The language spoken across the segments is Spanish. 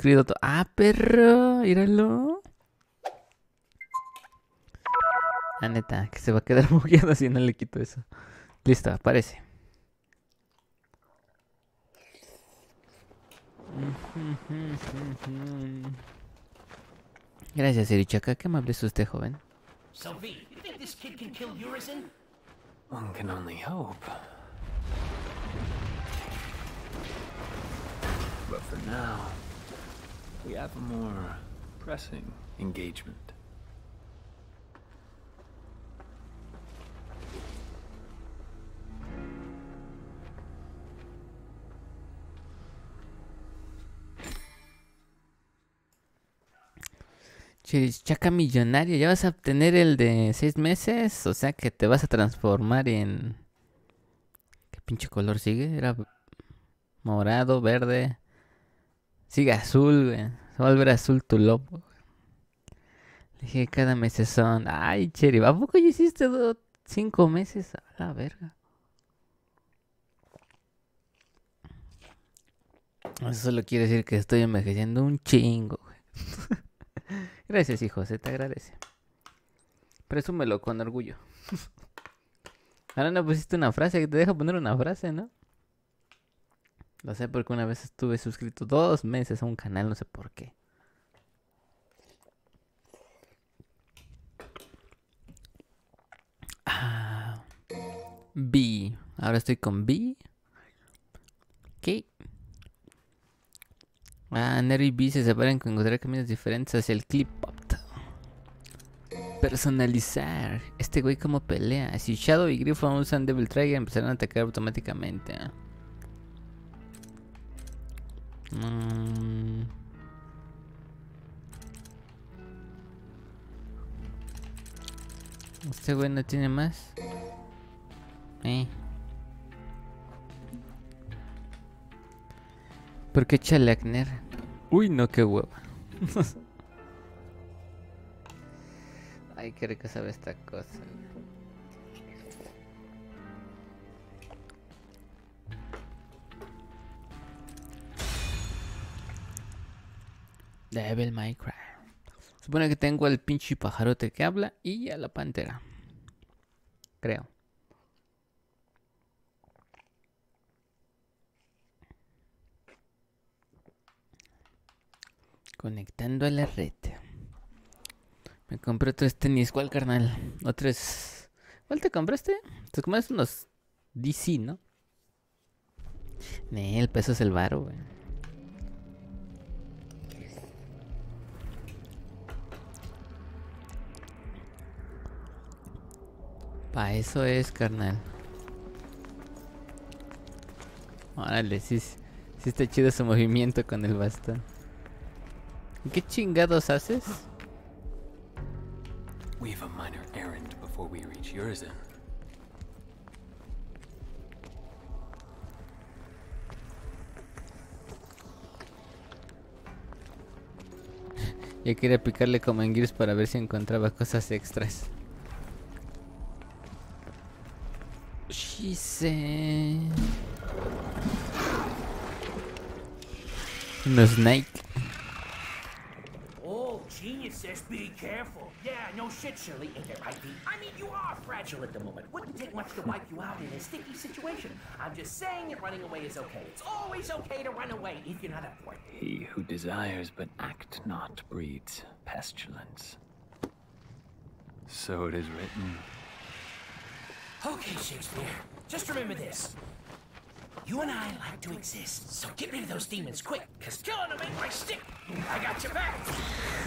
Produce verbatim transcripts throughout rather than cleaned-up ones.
suscrito. Ah, perro, míralo. La neta, que se va a quedar bugueado si no le quito eso. Listo, aparece. Gracias, Erichaka. Qué amable es usted, joven. So, V, you think this kid can kill Urizen? One can only hope. But for now, we have a more pressing engagement. Chaca millonario, ya vas a obtener el de seis meses, o sea que te vas a transformar en... ¿Qué pinche color sigue? Era morado, verde. Sigue azul, güey. Se va a volver azul tu lobo. Le dije cada mes son... Ay, Cherry, ¿a poco ya hiciste dos, cinco meses? A la verga. Eso solo quiere decir que estoy envejeciendo un chingo, güey. Gracias, hijo, se te agradece. Presúmelo con orgullo. Ahora no pusiste una frase, que te deja poner una frase, ¿no? Lo sé porque una vez estuve suscrito dos meses a un canal, no sé por qué. Ah, B. Ahora estoy con B. ¿Qué? Ah, Nero y B se separan con encontrar caminos diferentes hacia el Qliphoth. Personalizar. Este güey como pelea. Si Shadow y Griffon usan Devil Trigger, empezarán a atacar automáticamente. Mm. Este güey no tiene más. Eh. ¿Por qué Chalakner? Uy, no, qué hueva. Ay, qué rico sabe esta cosa. Devil May Cry. Supone que tengo al pinche pajarote que habla y a la pantera. Creo. Conectando a la red. Me compré tres tenis. ¿Cuál, carnal? Otros. ¿Cuál te compraste? Te compraste unos D C, ¿no? Ne, el peso es el varo, güey. Pa' eso es, carnal. Órale, sí, sí está chido su movimiento con el bastón. ¿Qué chingados haces? We have a minor errand before we reach Urizen. Ya quería picarle como en Gears para ver si encontraba cosas extras. Shise. No Snake. Says be careful. Yeah, no shit, Shirley. Ain't that right, B? I mean, you are fragile at the moment. Wouldn't take much to wipe you out in a sticky situation. I'm just saying that running away is okay. It's always okay to run away if you're not at work. He who desires but act not breeds pestilence. So it is written. Okay, Shakespeare. Just remember this. You and I like to exist, so get rid of those demons quick, cause killing them ain't my stick. I got your back,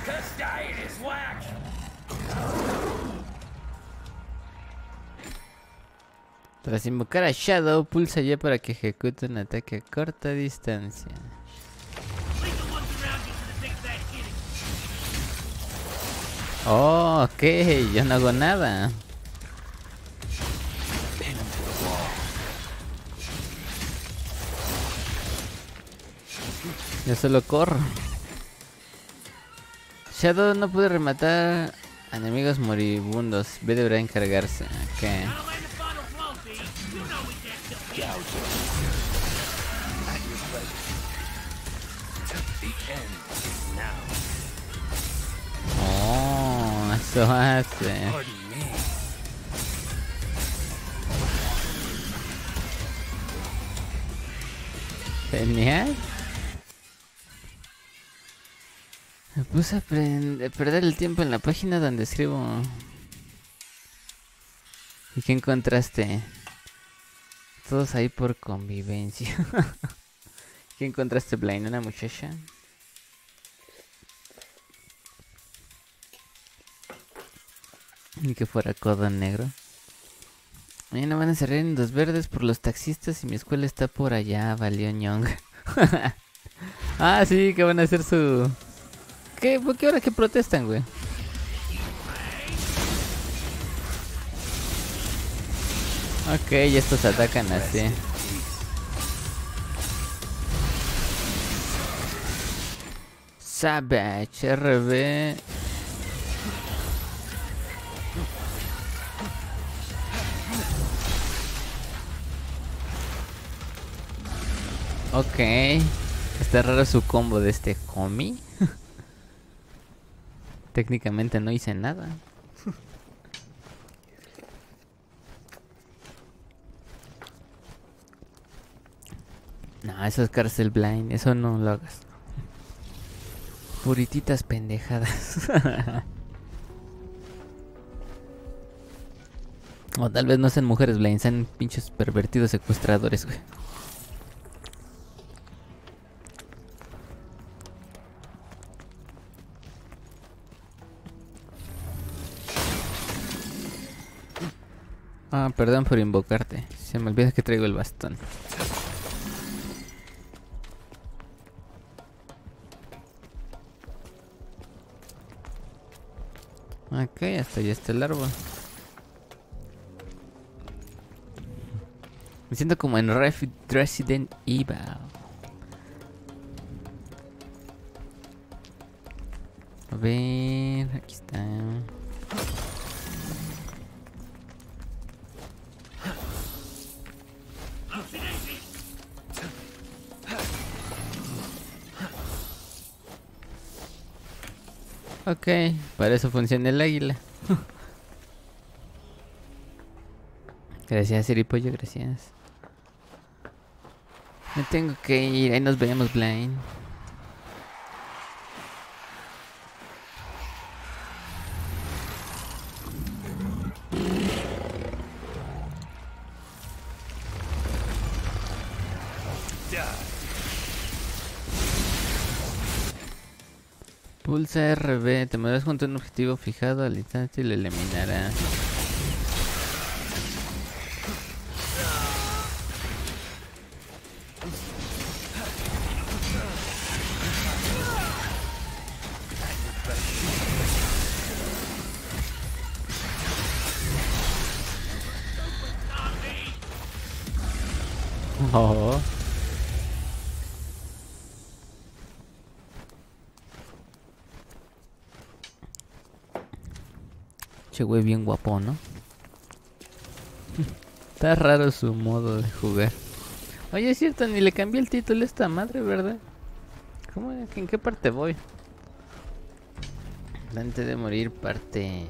cause dying is whack. Tras invocar a Shadow, pulsa ya para que ejecute un ataque a corta distancia. Oh, ok, yo no hago nada. Yo solo corro. Shadow no puede rematar a enemigos moribundos. B deberá encargarse. Ok. Oh, eso hace. Genial. Me puse a perder el tiempo en la página donde escribo. ¿Y qué encontraste? Todos ahí por convivencia. ¿Qué encontraste, Blaine? ¿Una muchacha? Ni que fuera codo negro. Mañana van a cerrar en Dos Verdes por los taxistas y mi escuela está por allá, valió ñong. Ah, sí, que van a hacer su... ¿Qué? ¿Por qué ahora que protestan, güey? Ok, y estos atacan así. Savage, R B. Ok. Está raro su combo de este comi. Técnicamente no hice nada. No, eso es cárcel, Blind. Eso no lo hagas. Purititas pendejadas. O tal vez no sean mujeres, Blind. Sean pinches pervertidos secuestradores, güey. Ah, perdón por invocarte. Se me olvida que traigo el bastón. Ok, hasta ya está el árbol. Me siento como en Resident Evil. A ver, aquí está. Ok, para eso funciona el águila. Gracias, Siripollo, gracias. Me tengo que ir, ahí nos veremos, Blaine. Pulsa R B, te moverás junto a un objetivo fijado al instante y lo eliminarás. Oh. Che, güey, bien guapo, ¿no? Está raro su modo de jugar. Oye, es cierto, ni le cambié el título a esta madre, ¿verdad? ¿Cómo? ¿En qué parte voy? Antes de morir, parte...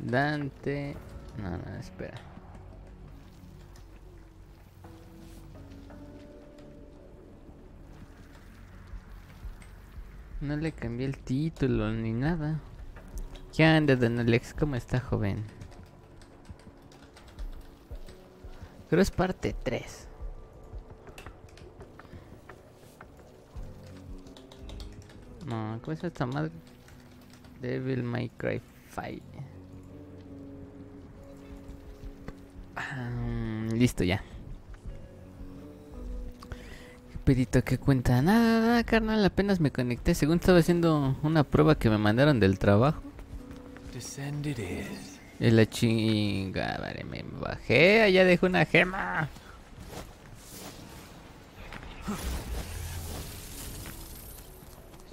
Dante... No, no, espera. No le cambié el título ni nada. ¿Qué anda, Don Alex? ¿Cómo está, joven? Creo es parte tres. No, ¿cómo es esta madre? Devil May Cry cinco. Um, listo ya. Qué pedito que cuenta. Nada, nada, carnal, apenas me conecté. Según estaba haciendo una prueba que me mandaron del trabajo. Y la chinga, vale, me bajé. Allá dejé una gema.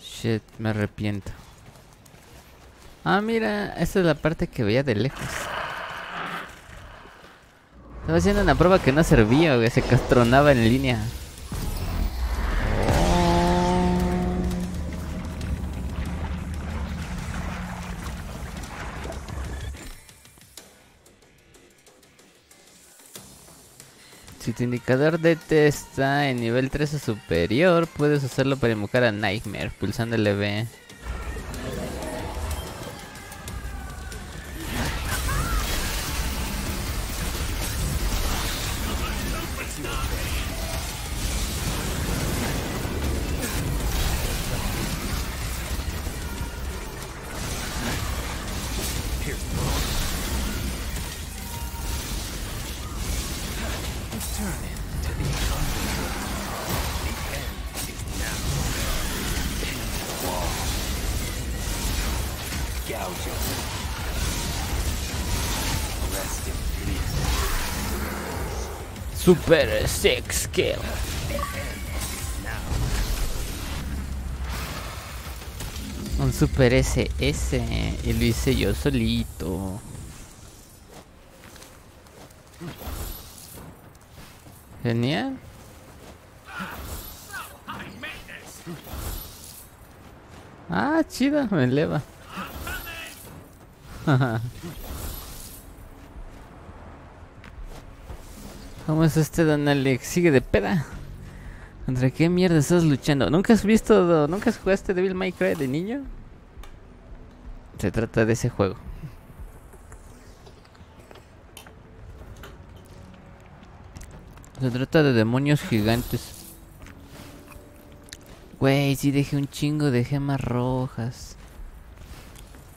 Shit, me arrepiento. Ah, mira, esta es la parte que veía de lejos. Estaba haciendo una prueba que no servía, güey. Se castronaba en línea. Si tu indicador de T está en nivel tres o superior, puedes usarlo para invocar a Nightmare, pulsando el L B. Super Six Kill. Un Super S S. Y lo hice yo solito. Genial. Ah, chida, me eleva. ¿Cómo es este, Don Alex? ¿Sigue de peda? ¿Contra qué mierda estás luchando? ¿Nunca has visto, nunca has jugado este Devil May Cry de niño? Se trata de ese juego. Se trata de demonios gigantes. Güey, sí dejé un chingo de gemas rojas.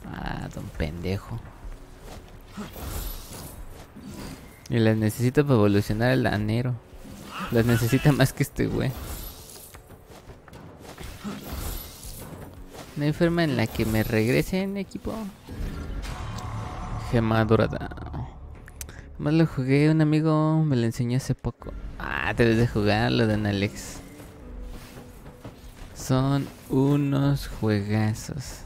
Ah, don pendejo. Y las necesito para evolucionar el Nero. Las necesita más que este güey. No hay forma en la que me regresen, equipo. Gema dorada. Más lo jugué, un amigo me lo enseñó hace poco. Ah, debes de jugarlo, Don Alex. Son unos juegazos.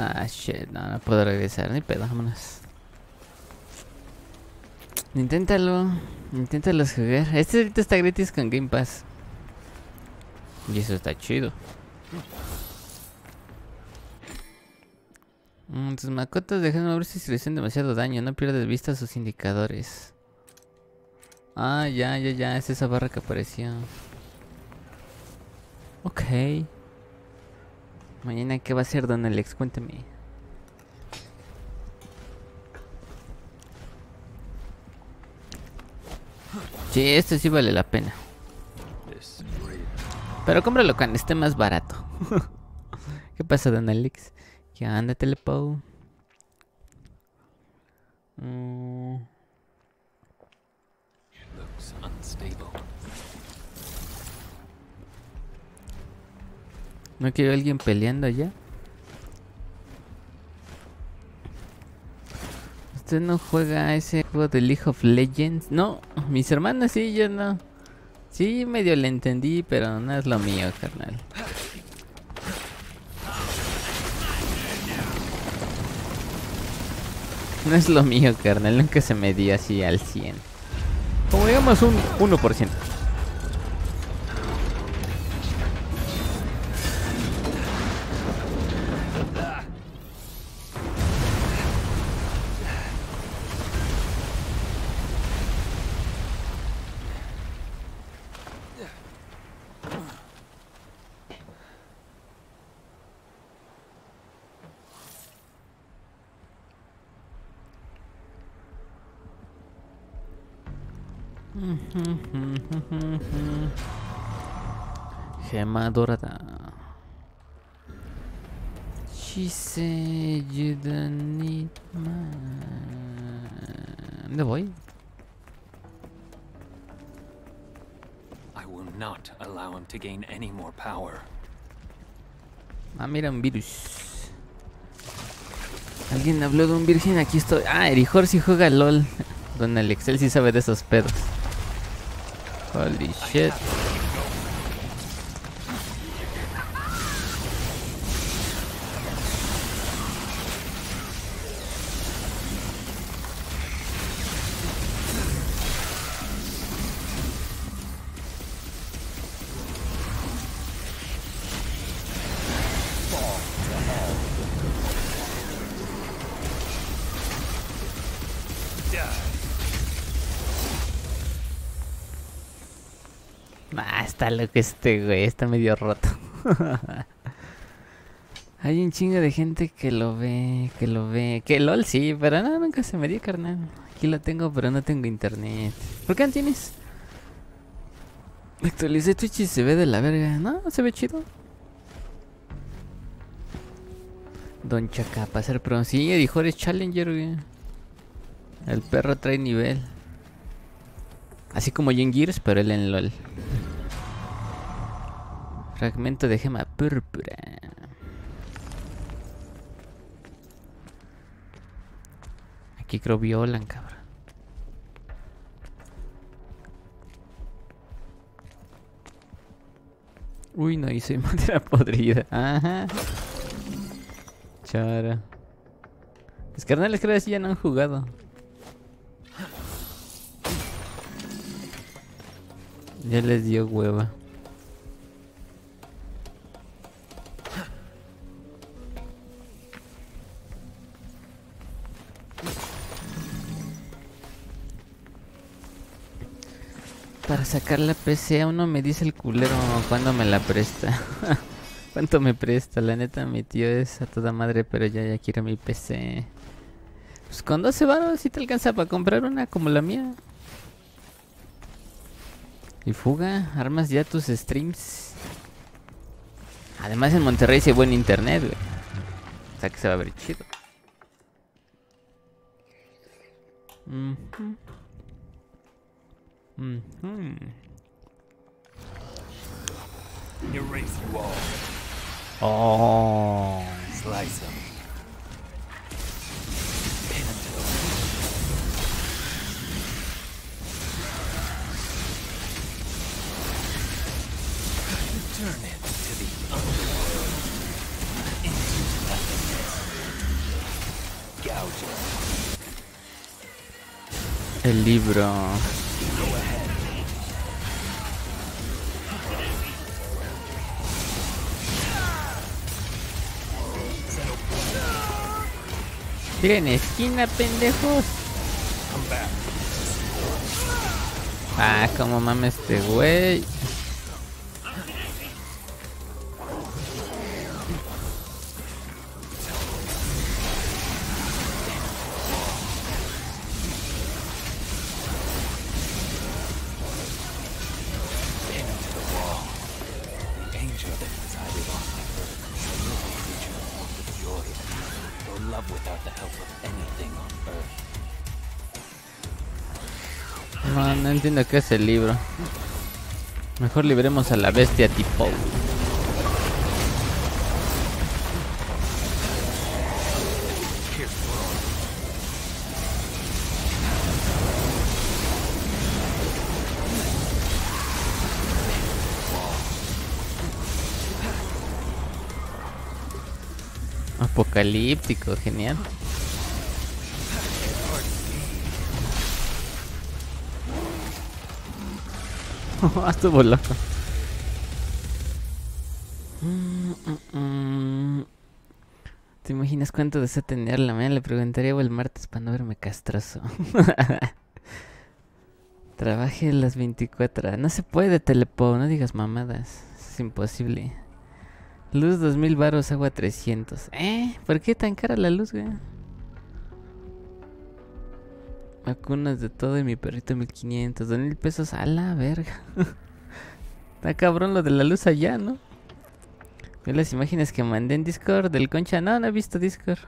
Ah, shit, no, no puedo regresar, ni pedo, vámonos. Inténtalo, inténtalo jugar. Este ahorita está gratis con Game Pass. Y eso está chido. Mm, tus macotas dejan de abrirse si le hacen demasiado daño, no pierdas de vista sus indicadores. Ah, ya, ya, ya, es esa barra que apareció. Ok. Mañana, ¿qué va a hacer, Don Alex? Cuéntame. Sí, este sí vale la pena. Pero cómpralo cuando esté más barato. ¿Qué pasa, Don Alex? ¿Qué onda, Telepo? Mm. ¿No quiero a alguien peleando allá? ¿Usted no juega ese juego de League of Legends? No, mis hermanos sí, yo no. Sí, medio le entendí, pero no es lo mío, carnal. No es lo mío, carnal, nunca se me dio así al cien. Como digamos un uno por ciento. Gema dorada. She said you don't need my... ¿Dónde voy? I will not allow him to gain any more power. Ah, mira, un virus. Alguien habló de un virgen, aquí estoy. Ah, Erijor sí juega LOL. Don Alex, él sí sabe de esos pedos. Holy shit. está loco este güey, está medio roto. Hay un chingo de gente que lo ve, que lo ve. Que LOL sí, pero no, nunca se me dio, carnal. Aquí lo tengo, pero no tengo internet. ¿Por qué no tienes? Actualicé Twitch y se ve de la verga. No, se ve chido. Don Chaca, para ser pro. Sí, dijo eres challenger, güey. El perro trae nivel. Así como yo en Gears, pero él en LOL. Fragmento de gema púrpura. Aquí creo violan, cabrón. Uy, no hice madera podrida. Ajá. Chara. Los carnales creo que ya no han jugado. Ya les dio hueva. Para sacar la P C, uno me dice el culero cuando me la presta. ¿Cuánto me presta? La neta, mi tío es a toda madre, pero ya, ya quiero mi P C. Pues con doce varos sí te alcanza para comprar una como la mía. Y fuga, armas ya tus streams. Además en Monterrey sí hay buen internet, güey. O sea que se va a ver chido. Mm -hmm. Mm-hmm. Oh. Slice them. Turn it to the underworld. Into nothingness. Gouge it. El libro. Tiren esquina, pendejos. Ah, como mame este güey. No, no entiendo qué es el libro. Mejor libremos a la bestia tipo. Apocalíptico, genial. Estuvo loco. Mm, mm, mm. ¿Te imaginas cuánto desea tener la mañana? Le preguntaría o el martes para no verme castroso. Trabaje las veinticuatro horas. No se puede, Telepo. No digas mamadas. Es imposible. Luz dos mil baros, agua trescientos. ¿Eh? ¿Por qué tan cara la luz, güey? Vacunas de todo y mi perrito mil quinientos, dos mil pesos a la verga. Está cabrón lo de la luz allá, ¿no? Ve las imágenes que mandé en Discord del Concha. No, no he visto Discord.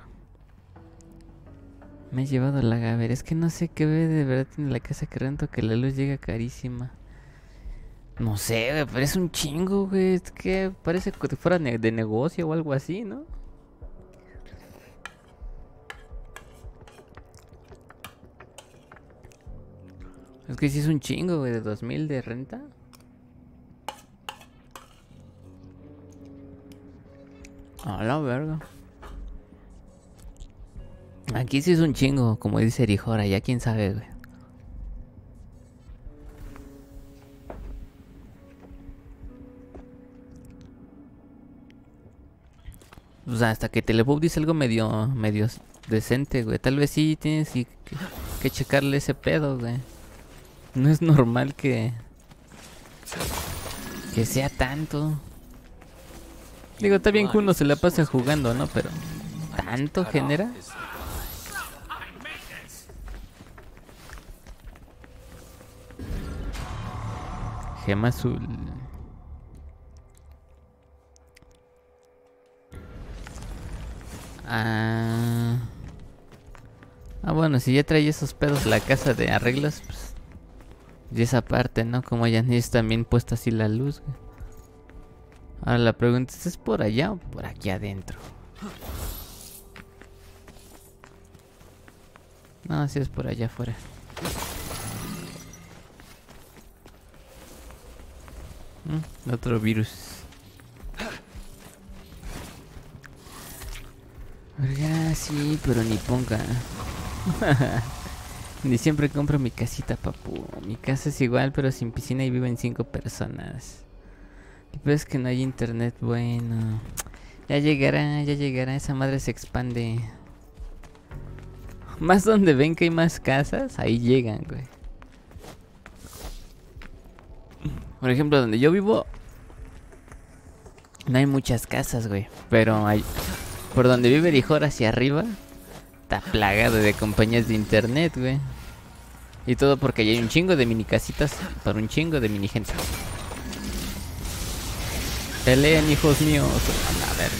Me he llevado la gaver. Es que no sé qué ve de verdad tiene la casa que rento que la luz llega carísima. No sé, güey, pero es un chingo, güey. Es que parece que fuera de negocio o algo así, ¿no? Es que sí es un chingo, güey, de dos mil de renta. A la verga. Aquí sí es un chingo, como dice Erijora, ya quién sabe, güey. O sea, hasta que Telepub dice algo medio, medio decente, güey. Tal vez sí tienes que, que checarle ese pedo, güey. No es normal que Que sea tanto. Digo, está bien que uno se la pasa jugando, ¿no? Pero ¿tanto genera? Gema azul. Ah, ah, bueno, si ya trae esos pedos la casa de arreglos, pues, y esa parte, ¿no? Como ya ni es también puesta así la luz. Ahora la pregunta es, ¿es por allá o por aquí adentro? No, si es por allá afuera. Mm, otro virus. Verga, sí, pero ni ponga. Ni siempre compro mi casita, papu. Mi casa es igual, pero sin piscina y viven cinco personas. Pero es que no hay internet, bueno. Ya llegará, ya llegará, esa madre se expande. Más donde ven que hay más casas, ahí llegan, güey. Por ejemplo, donde yo vivo, no hay muchas casas, güey. Pero hay... por donde vive Rijor hacia arriba está plagado de compañías de internet, güey. Y todo porque hay un chingo de mini casitas para un chingo de mini gente. Peleen, hijos míos. A ver.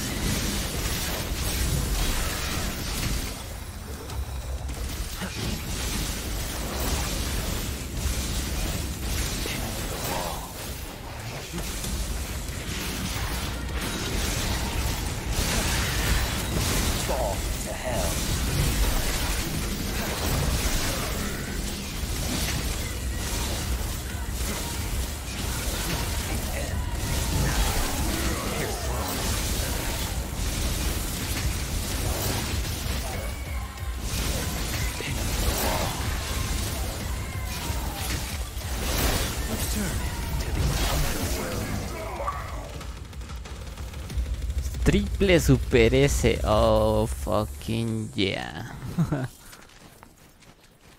Triple Super S. Oh, fucking yeah.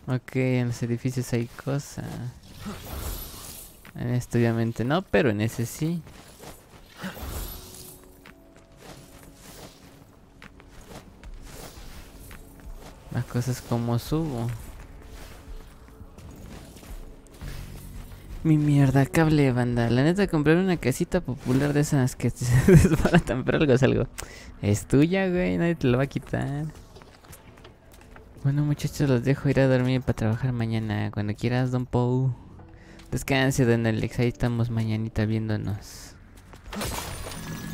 Ok, en los edificios hay cosas. En este obviamente no, pero en ese sí. Las cosas como subo. Mi mierda, cable, banda. La neta, comprar una casita popular de esas que se desbaratan, pero algo es algo. Es tuya, güey, nadie te lo va a quitar. Bueno, muchachos, los dejo ir a dormir para trabajar mañana. Cuando quieras, Don Pou. Descanse, Don Alex. Ahí estamos mañanita viéndonos.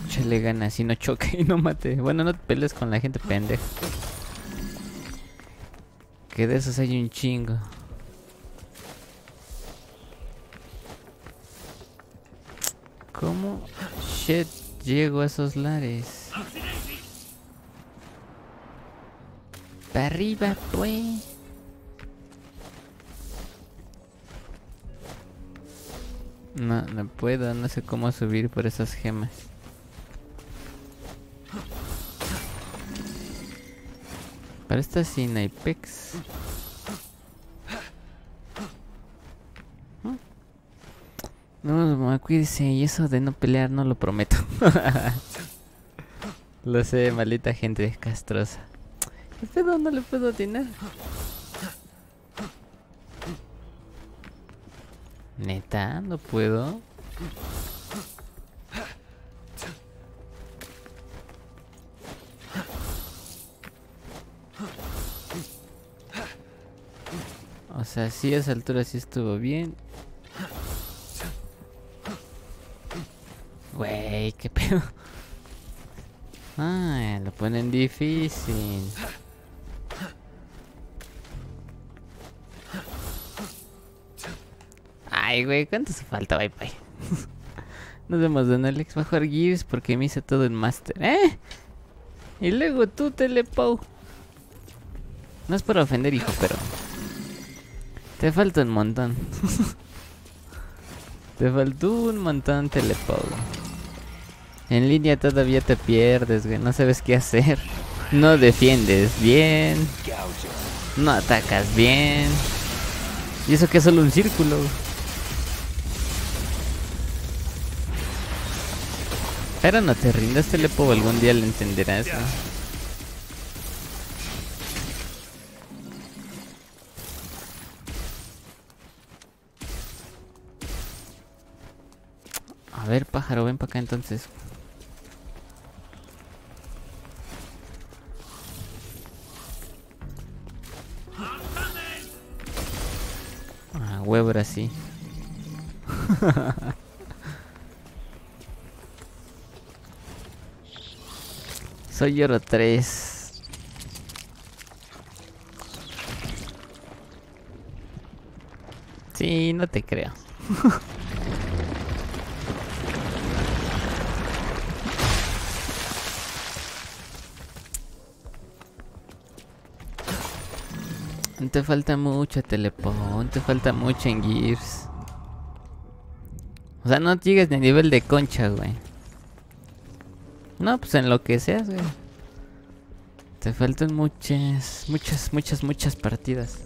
Échale ganas y no choque y no mate. Bueno, no te pelees con la gente, pendejo. Que de esos hay un chingo. ¿Cómo shit llego a esos lares? Para arriba, pues. No, no puedo, no sé cómo subir por esas gemas. Para esta sin Apex. No, cuídese, y eso de no pelear no lo prometo. Lo sé, maldita gente descastrosa. ¿Qué pedo? No le puedo atinar. Neta, no puedo. O sea, sí, a esa altura sí estuvo bien. Wey, qué pedo. Ah, lo ponen difícil. Ay, güey, ¿cuánto se falta? Bye, bye. Nos vemos, Don Alex. Va a jugar Gears porque me hice todo en Master. ¿Eh? Y luego tú, Telepow. No es para ofender, hijo, pero te falta un montón. Te faltó un montón, Telepow. En línea todavía te pierdes, güey. No sabes qué hacer. No defiendes bien. No atacas bien. Y eso que es solo un círculo. Pero no te rindas, Telepo, algún día lo entenderás, ¿no? A ver, pájaro, ven para acá entonces. Ah, huevo, ahora sí. Soy oro tres. Sí, no te creo. No te falta mucho, Telepón. Te falta mucho en Gears. O sea, no llegues ni a nivel de concha, güey. No, pues en lo que seas, güey. Te faltan muchas, muchas, muchas, muchas partidas.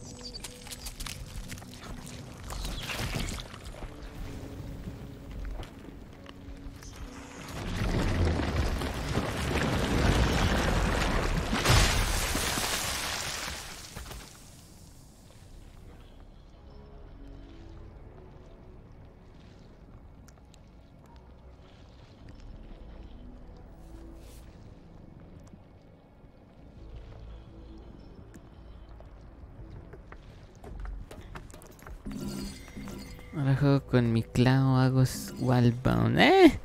Ahora juego con mi clavo, hago wallbound, ¿eh?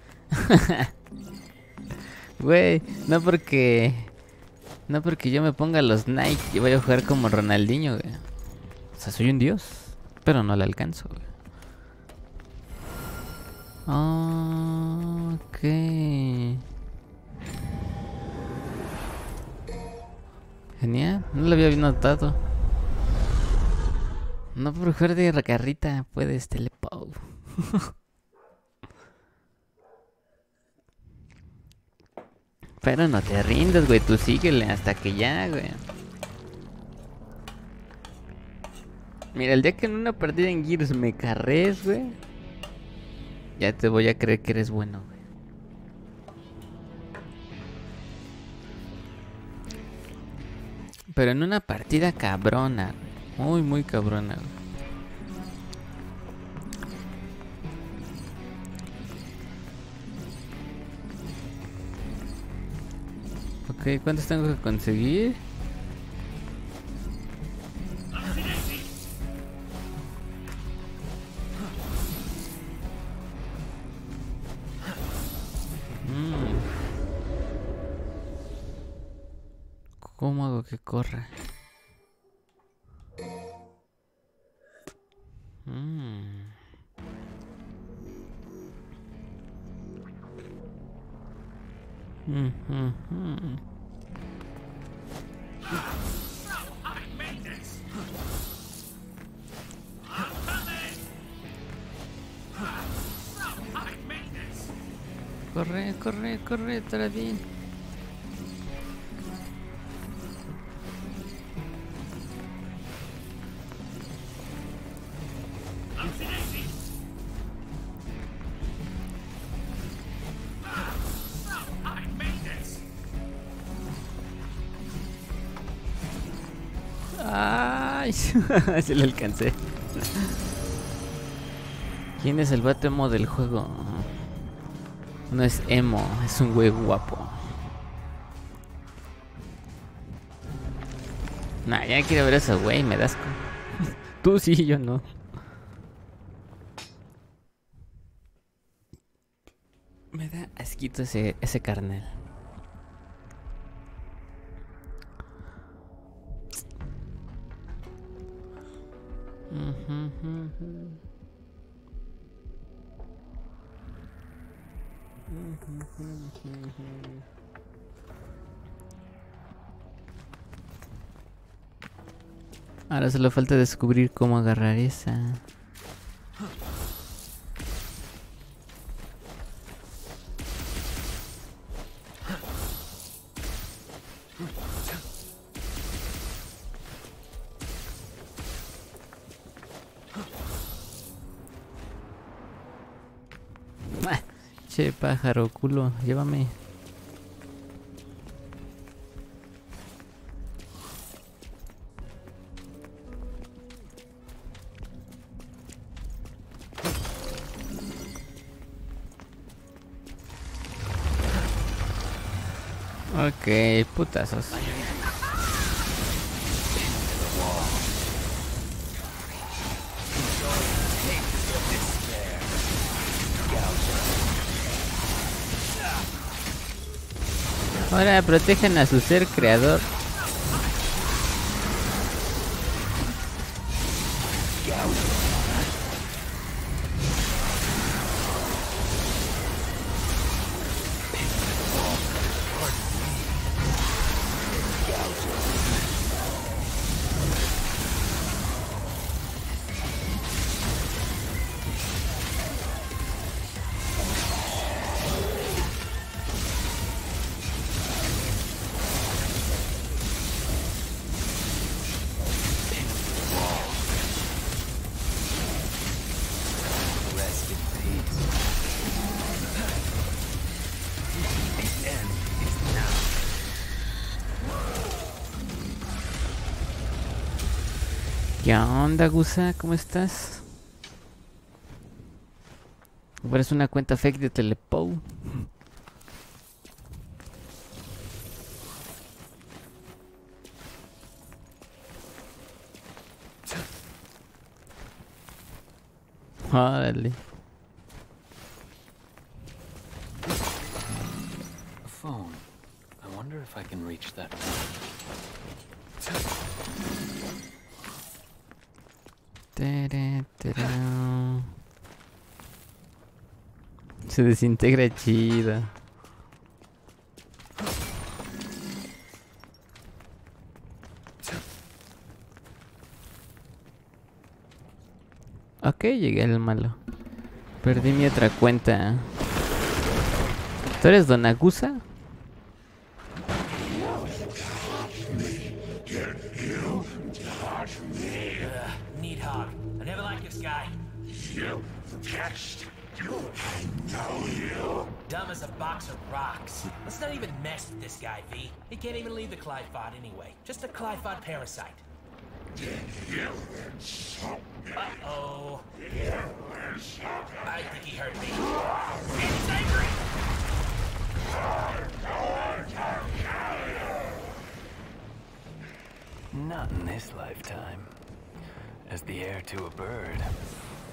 Güey, no porque... No porque yo me ponga los Nike y voy a jugar como Ronaldinho, güey. O sea, soy un dios, pero no la alcanzo, güey. Ok. Genial, no lo había notado. No por jugar de carrita puedes, Telepo. Pero no te rindas, güey. Tú síguele hasta que ya, güey. Mira, el día que en una partida en Gears me carres, güey, ya te voy a creer que eres bueno, güey. Pero en una partida cabrona, güey. Muy, muy cabrona. Ok, ¿cuántos tengo que conseguir? Mm. ¿Cómo hago que corra? Corre, corre, corre, Taradín. Ay, se lo alcancé. ¿Quién es el vato emo del juego? No es emo, es un güey guapo. Nah, ya quiero ver a ese güey, me das con... Tú sí, yo no. Me da asquito ese, ese carnal. Ahora solo falta descubrir cómo agarrar esa. Che, pájaro culo, llévame. Ok, putazos. Ahora protejan a su ser creador. ¿Qué onda, Gusa? ¿Cómo estás? Parece una cuenta fake de Telepow. Órale. A phone. I wonder if I can reach that. Se desintegra chido. Ok, llegué al malo. Perdí mi otra cuenta. ¿Tú eres Don Agusa? Dumb as a box of rocks. Let's not even mess with this guy, V. He can't even leave the Qliphoth anyway. Just a Qliphoth parasite. Uh-oh. I think he heard me. And he's angry! Not in this lifetime. As the air to a bird,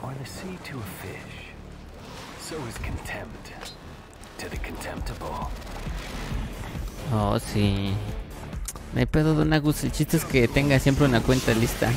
or the sea to a fish. So is contempt to the contemptible. Oh, sí. No hay pedo de una gusta. El chiste es que tenga siempre una cuenta lista.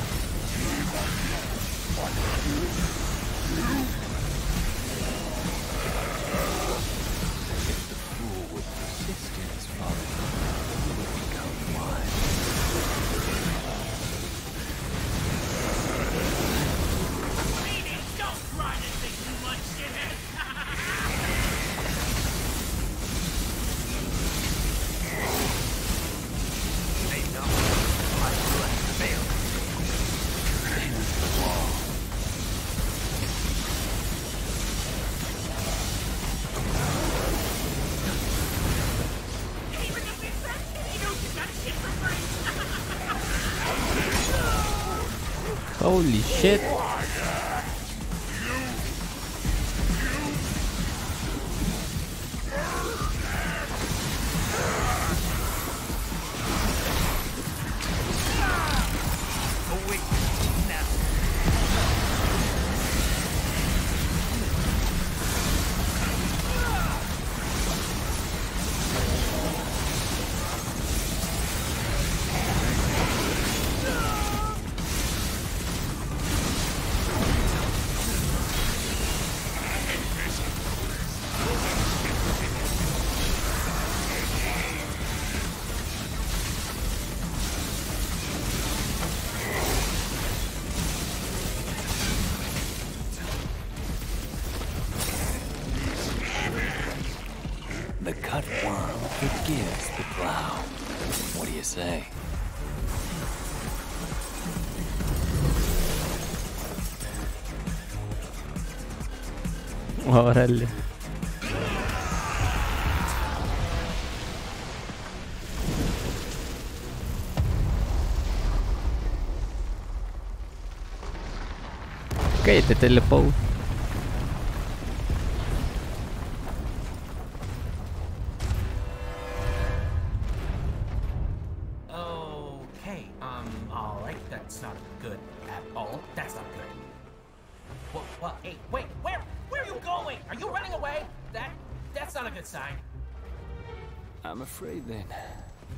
Holy shit. Órale. cállate, Telepow.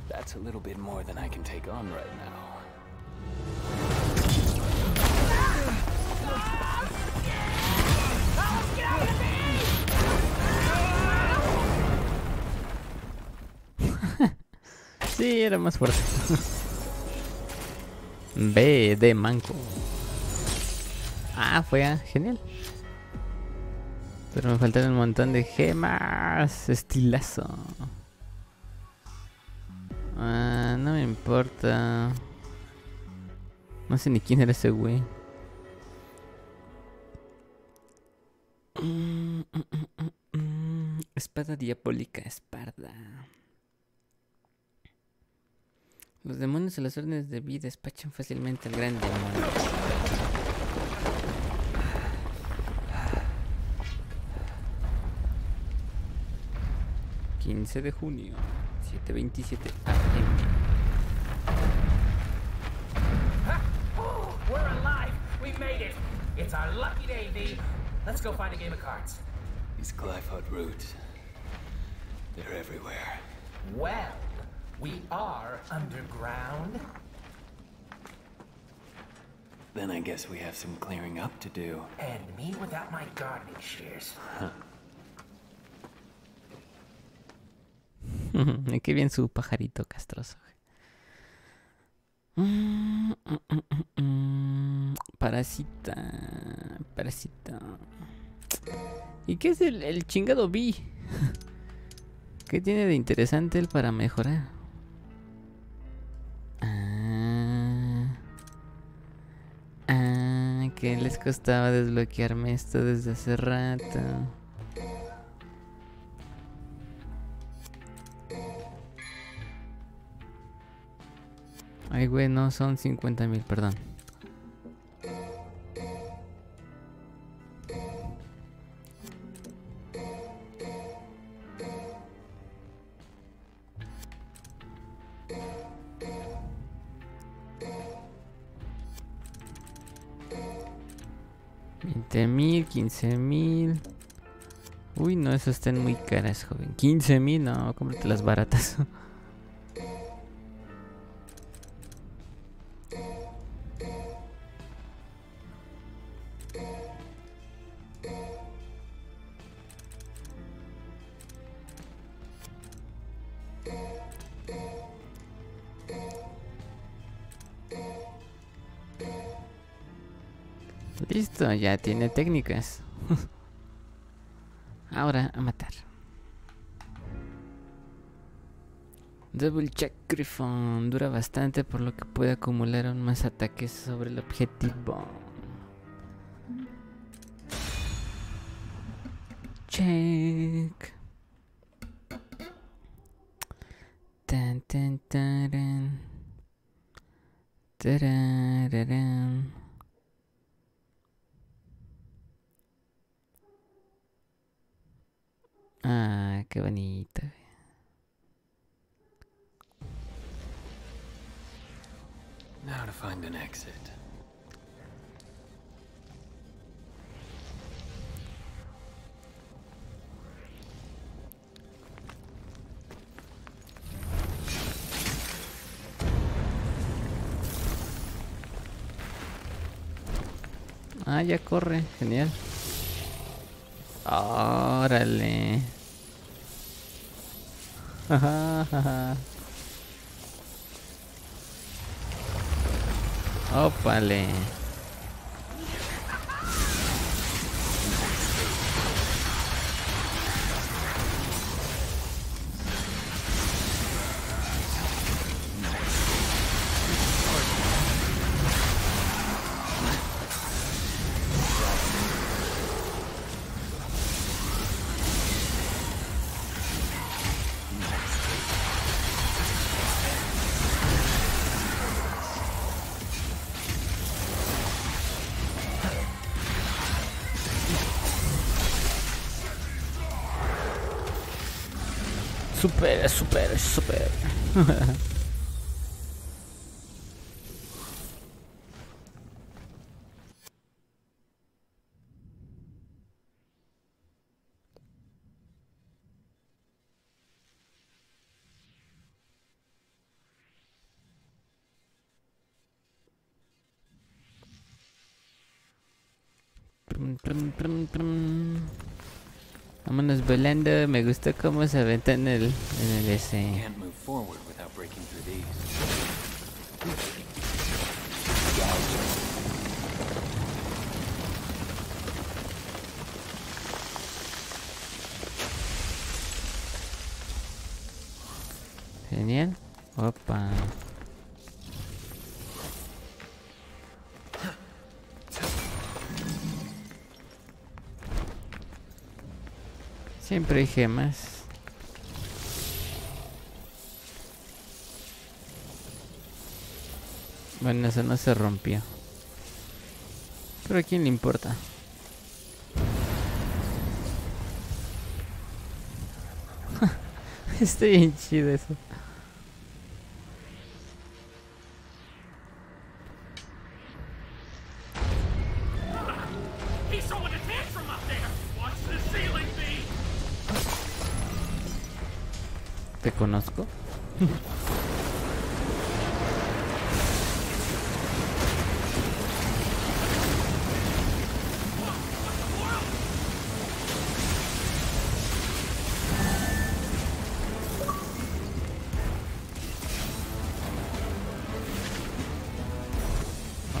That's a little bit more than I can take on right now. Sí, era más fuerte. B de manco. Ah, fue genial. Pero me faltaron un montón de gemas. Estilazo. Ah, no me importa. No sé ni quién era ese güey. Mm, mm, mm, mm. Espada diabólica, Sparda. Los demonios a las órdenes de vida despachan fácilmente al gran demonio. quince de junio. siete veintisiete a m We're alive. We made it. It's our lucky day, V. Let's go find a game of cards. These Qliphoth roots. They're everywhere. Well, we are underground. Then I guess we have some clearing up to do. And me without my gardening shears. Huh. Qué bien su pajarito castroso. Mm, mm, mm, mm, parasita. Parasita. ¿Y qué es el, el chingado B? ¿Qué tiene de interesante él para mejorar? Ah, ah, que les costaba desbloquearme esto desde hace rato. Ay, güey, no, son cincuenta mil, perdón. veinte mil, quince mil. Uy, no, esas están muy caras, joven. quince mil, no, cómprate las baratas. Listo, ya tiene técnicas. Ahora a matar. Double check Griffon. Dura bastante, por lo que puede acumular aún más ataques sobre el objetivo. Check. Tan tan taran. Tarararán. Ah, qué bonito. Now to find an exit. Ah, ya corre, genial. Órale. Ópale. Super, super, super. Vámonos volando, me gusta cómo se aventa en el, en el ese. Genial. Opa. Siempre hay gemas. Bueno, eso no se rompió. Pero a quién le importa. Está bien chido eso. Te conozco.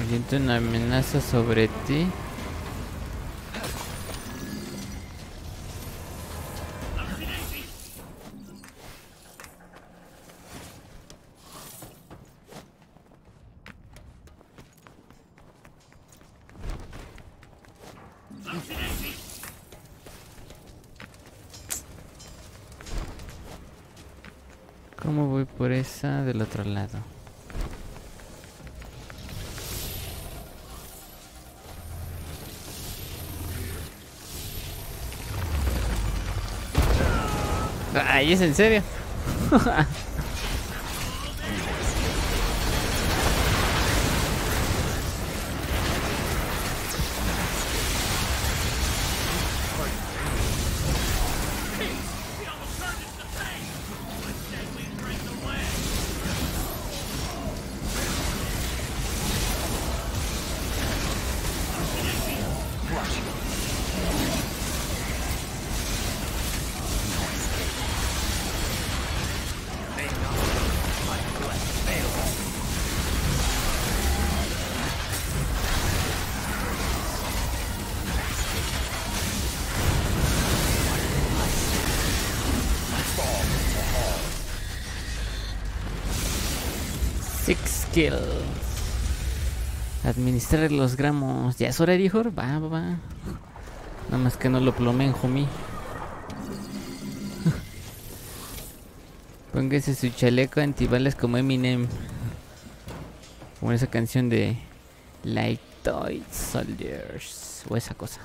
Oyente una amenaza sobre ti. ¿Cómo voy por esa del otro lado? Ay, ¿es en serio? Kills. Administrar los gramos. Ya es hora de ir. Va, va, va. Nada más que no lo plomen, homie. Póngase su chaleco antibalas como Eminem. Como esa canción de Like Toy Soldiers. O esa cosa.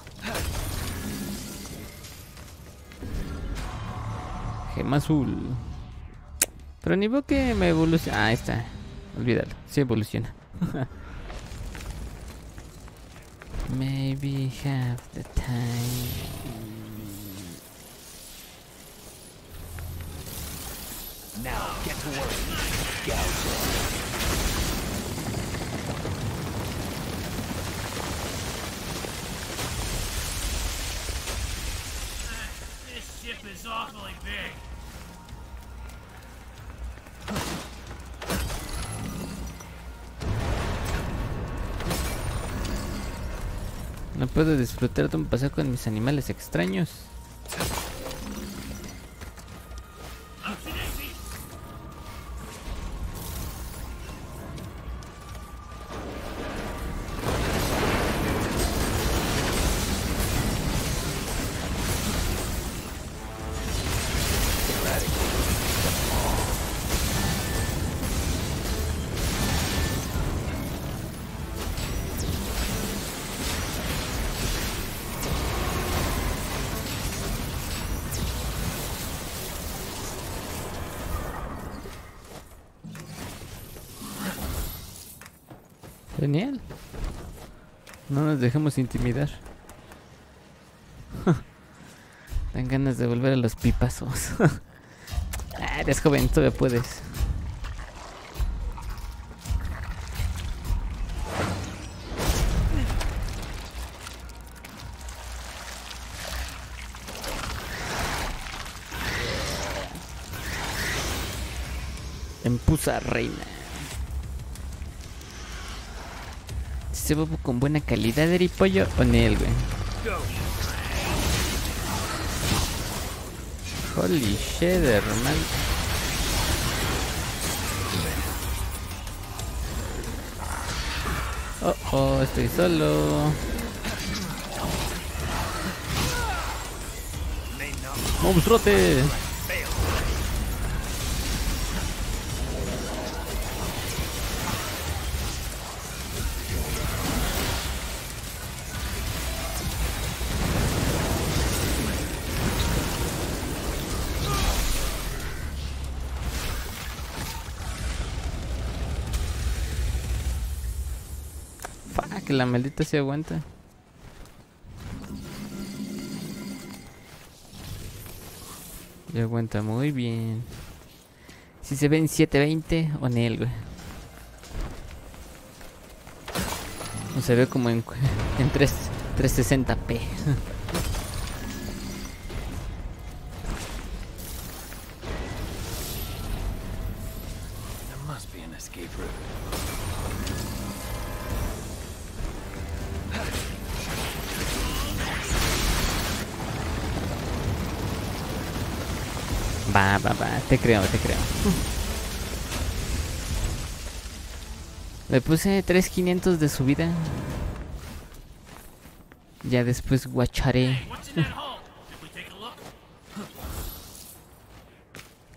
Gema azul. Pero ni veo que me evoluciona. Ah, ahí está. Olvídalo, sí evoluciona. Maybe have the time. Now get to work. Gouge. This ship is awfully big. No puedo disfrutar de un paseo con mis animales extraños. Genial. No nos dejemos intimidar. Dan ganas de volver a los pipazos. Ah, eres joven, todavía puedes. Empuza reina. ¿Se va con buena calidad de ripollo o Nel, güey? Holy shit, hermano. Oh, oh, estoy solo. ¡Monstruote! Que la maldita se aguanta. Y aguanta muy bien. Si se ven siete veinte o en él, güey. O se ve como en, en tres sesenta p. Va, va, va, te creo, te creo. Le puse tres mil quinientos de subida. Ya después guacharé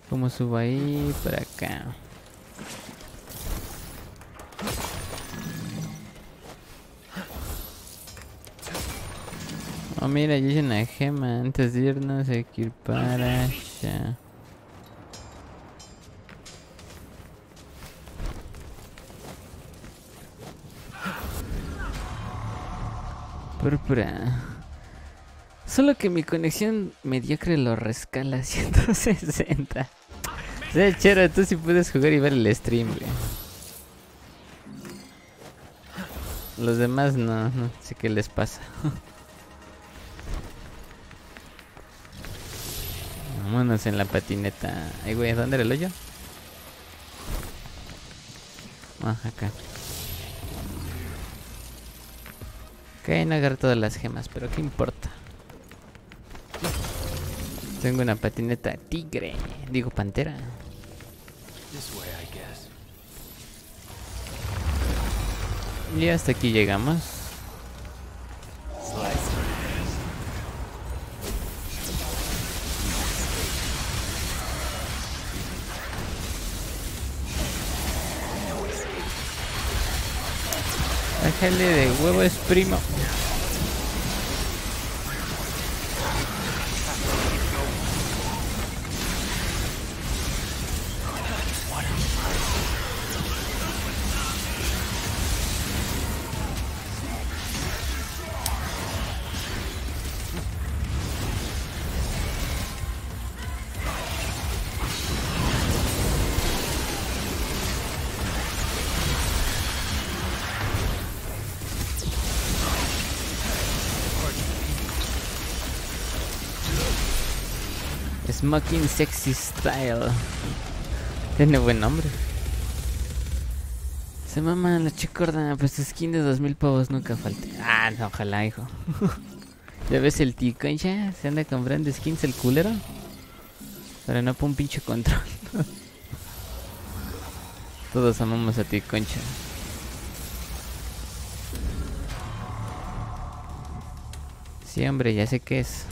cómo subo ahí, para acá. Oh, mira, yo hice una gema. Antes de irnos hay que ir para allá. Púrpura. Solo que mi conexión mediocre lo rescala a ciento sesenta. O sea, chero, tú sí puedes jugar y ver el stream, güey. Los demás no, no sé qué les pasa. Vámonos en la patineta. Ay, güey, ¿dónde era el hoyo? Ah, acá. Ok, no agarré todas las gemas, pero ¿qué importa? Tengo una patineta tigre. Digo, pantera. Y hasta aquí llegamos. Bájale de huevo, es primo. Smoking Sexy Style. Tiene buen nombre. Se mama la chicorda. Pues skin de dos mil pavos nunca falte. Ah, no, ojalá, hijo. Ya ves el tico, ya se anda comprando skins el culero. Pero no por un pinche control. Todos amamos a ti, Concha. Sí, hombre, ya sé qué es.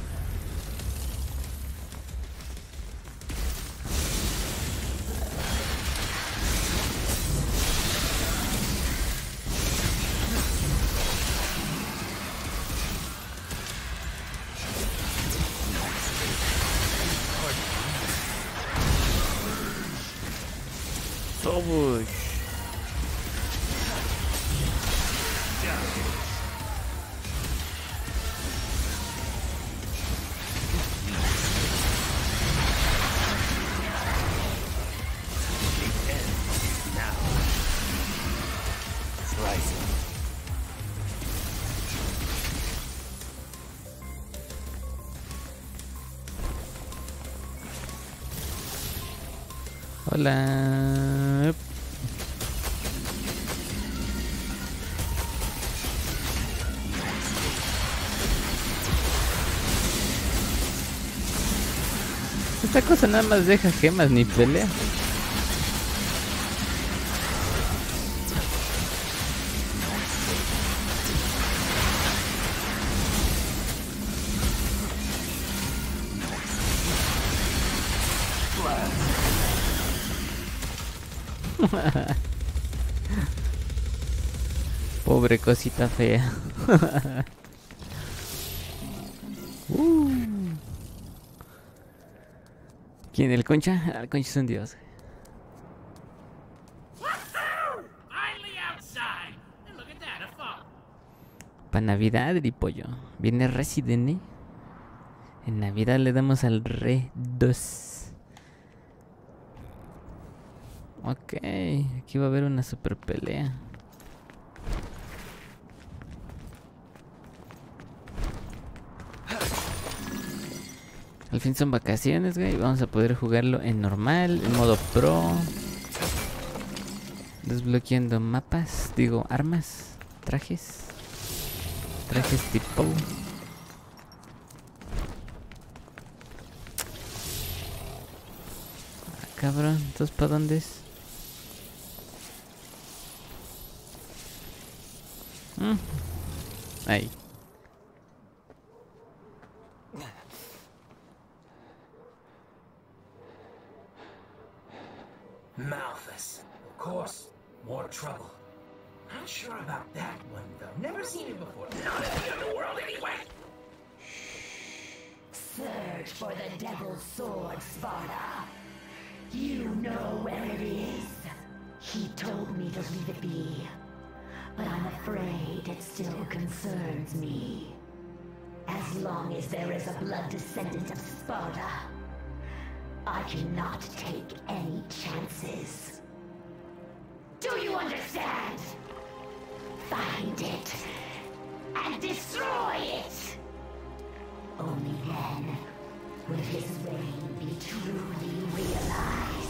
Hola. Esta cosa nada más deja gemas, ni pelea. Pobre cosita fea. uh. ¿Quién? ¿El Concha? Ah, el Concha es un dios. Para Navidad, el pollo. Viene Resident, ¿eh? En Navidad le damos al Re dos. Ok, aquí va a haber una super pelea. Al fin son vacaciones, güey. Vamos a poder jugarlo en normal, en modo pro. Desbloqueando mapas, digo, armas, trajes. Trajes tipo... Ah, cabrón, ¿entonces para dónde es? Mm. Ahí. Malthus, of course, more trouble. Not sure about that one though. Never seen it before. Not in the underworld anyway. Search for the Devil's Sword, Sparda. You know where it is. He told me to leave it be. But I'm afraid it still concerns me. As long as there is a blood descendant of Sparda, I cannot take any chances. Do you understand? Find it and destroy it. Only then will his reign be truly realized.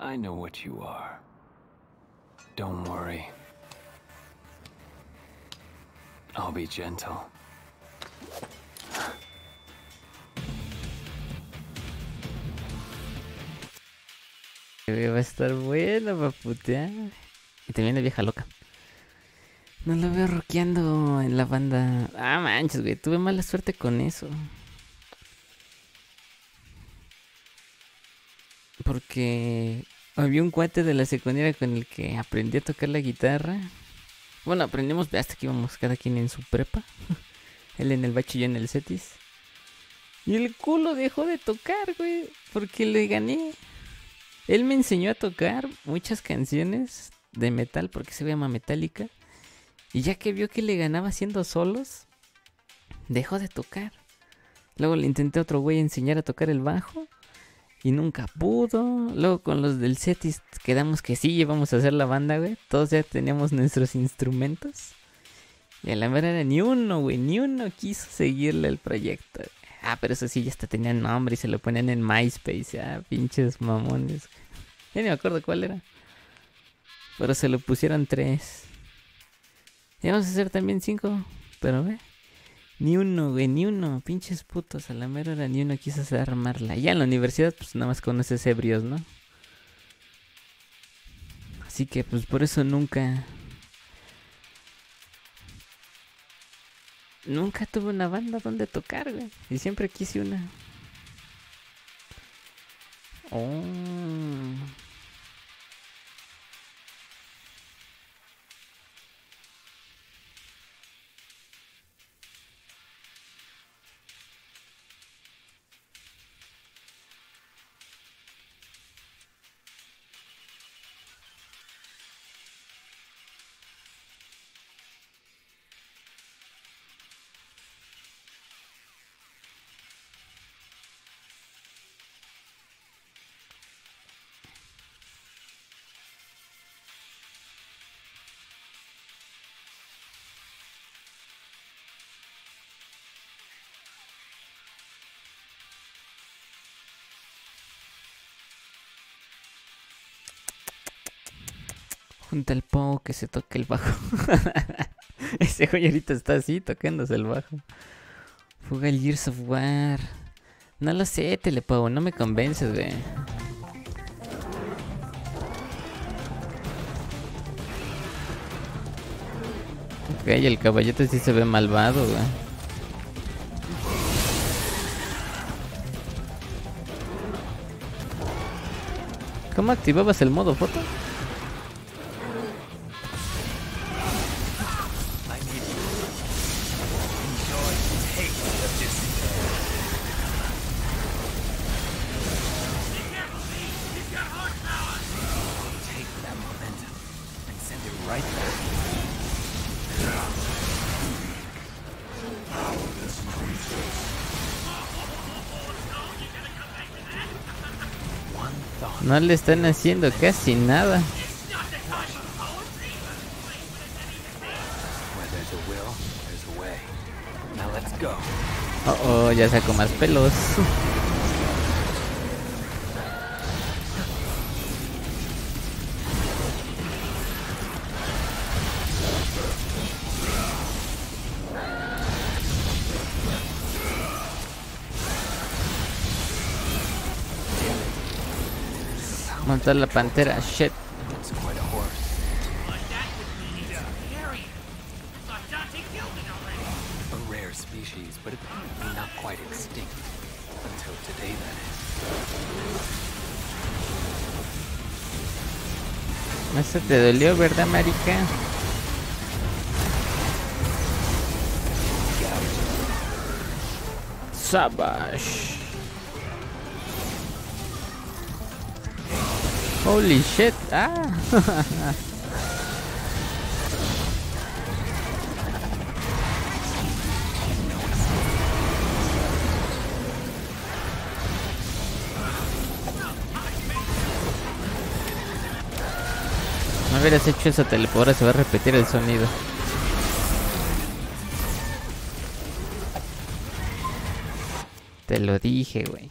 I know what you are. Don't worry. I'll be gentle. Va a estar bueno para putear. Y también la vieja loca. No la veo rockeando en la banda. Ah, manches, güey. Tuve mala suerte con eso. Porque... había un cuate de la secundaria con el que aprendí a tocar la guitarra. Bueno, aprendimos hasta que íbamos cada quien en su prepa. Él en el bacho y yo en el CETIS. Y el culo dejó de tocar, güey. Porque le gané. Él me enseñó a tocar muchas canciones de metal porque se llama Metallica. Y ya que vio que le ganaba haciendo solos, dejó de tocar. Luego le intenté a otro güey enseñar a tocar el bajo. Y nunca pudo. Luego con los del CETIS quedamos que sí, íbamos a hacer la banda, güey. Todos ya teníamos nuestros instrumentos. Y a la verdad ni uno, güey, ni uno quiso seguirle el proyecto. Ah, pero eso sí, ya hasta tenían nombre y se lo ponían en MySpace. Ah, pinches mamones. Ya ni me acuerdo cuál era. Pero se lo pusieron tres. Íbamos a hacer también cinco, pero ve. Ni uno, güey, ni uno, pinches putos, a la mera hora ni uno quiso hacer armarla. Ya en la universidad, pues nada más conoces ebrios, ¿no? Así que, pues por eso nunca... Nunca tuve una banda donde tocar, güey. Y siempre quise una. Oh. Junta el pavo que se toque el bajo. Ese güey ahorita está así, tocándose el bajo. Fuga el Gears of War. No lo sé, Telepavo, no me convences, güey. Ok, el caballete sí se ve malvado, güey. ¿Cómo activabas el modo foto? No le están haciendo casi nada. Oh, oh, ya sacó más pelos. Montar la pantera, shit. Eso te dolió, ¿verdad, marica? Savage. Holy shit, ah. No hubieras hecho esa telepo, ahora se va a repetir el sonido. Te lo dije, güey.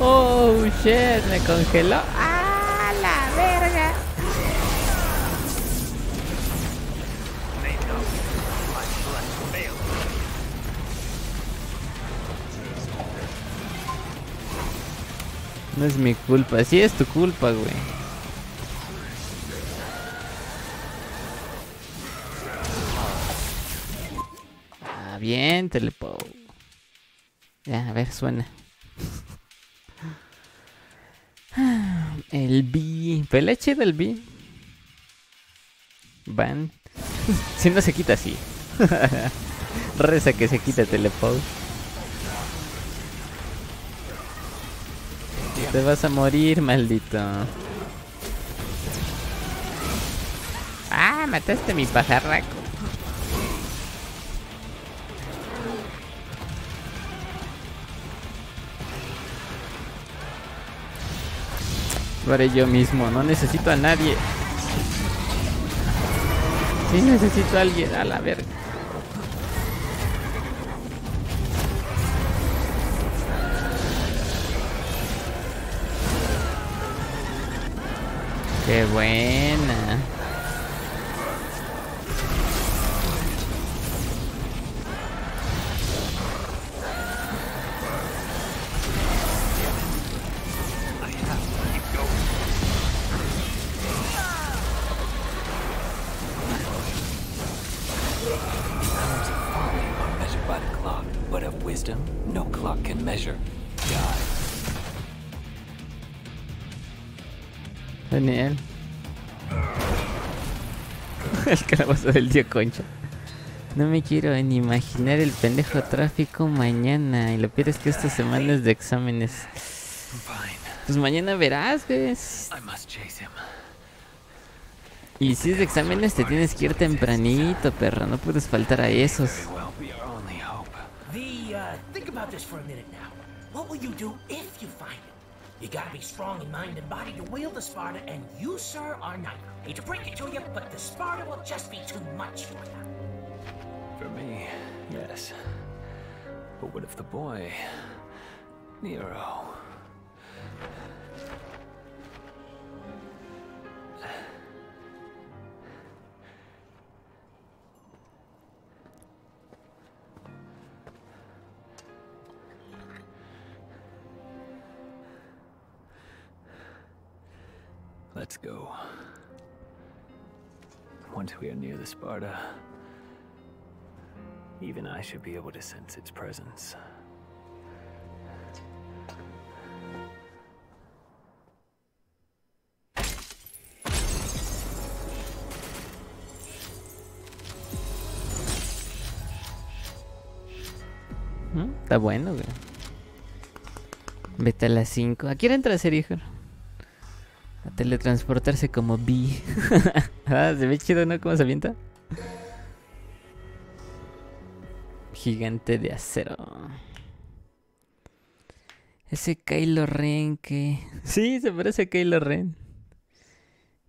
Oh shit, me congeló. ¡Ah, la verga! No es mi culpa, sí es tu culpa, güey. Ah, bien, Telepo. Ya, a ver, suena. El B. Pelea chida el B. Van. Si no se quita así. Reza que se quita Telepod. Te vas a morir, maldito. Ah, mataste a mi pajarraco. Lo haré yo mismo, no necesito a nadie. Sí necesito a alguien, a la verga. Qué buena. luck can measure. Daniel. El calabozo del tío Concha. No me quiero ni imaginar el pendejo tráfico mañana. Y lo peor es que esta semana es de exámenes. Pues mañana verás, ves. Y si es de exámenes te tienes que ir tempranito, perro. No puedes faltar a esos. You gotta be strong in mind and body to wield the Sparda, and you, sir, are not. Hate to break it to you, but the Sparda will just be too much for you. For me, yes. But what if the boy, Nero? Let's go. Once we are near the Sparda, even I should be able to sense its presence. Mm, está bueno, güey. Vete a las cinco. ¿A quién entras, hijo? A teletransportarse como B. Ah, se ve chido, ¿no? ¿Cómo se avienta? Gigante de acero. Ese Kylo Ren que... Sí, se parece a Kylo Ren.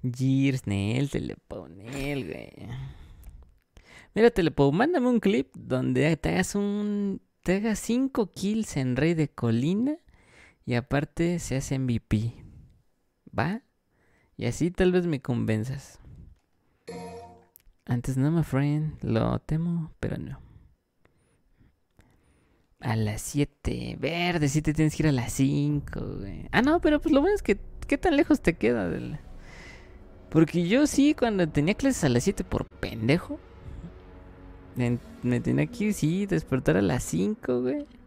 Gears, Nel, Teleponel, güey. Mira, Telepo, mándame un clip donde te hagas un... Te hagas cinco kills en Rey de Colina. Y aparte se hace M V P. ¿Va? Y así tal vez me convenzas. Antes no, my friend. Lo temo, pero no. A las siete. Verde, sí te tienes que ir a las cinco, güey. Ah, no, pero pues lo bueno es que... ¿Qué tan lejos te queda? Del... Porque yo sí, cuando tenía clases a las siete por pendejo... Me, me tenía que ir, sí, despertar a las cinco, güey.